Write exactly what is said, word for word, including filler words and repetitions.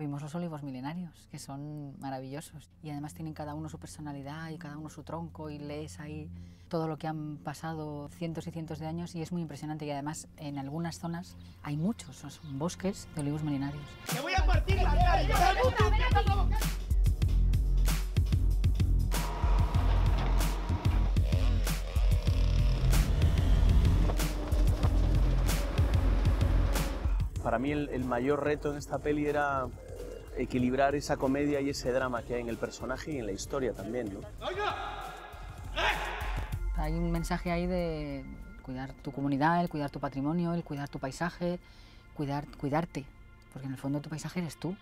Vimos los olivos milenarios, que son maravillosos, y además tienen cada uno su personalidad y cada uno su tronco, y lees ahí todo lo que han pasado cientos y cientos de años, y es muy impresionante. Y además en algunas zonas hay muchos, son bosques de olivos milenarios. ¡Te voy a partir la cara! Para mí el, el mayor reto en esta peli era equilibrar esa comedia y ese drama que hay en el personaje y en la historia también, ¿no? Hay un mensaje ahí de cuidar tu comunidad, el cuidar tu patrimonio, el cuidar tu paisaje, cuidar, cuidarte, porque en el fondo tu paisaje eres tú.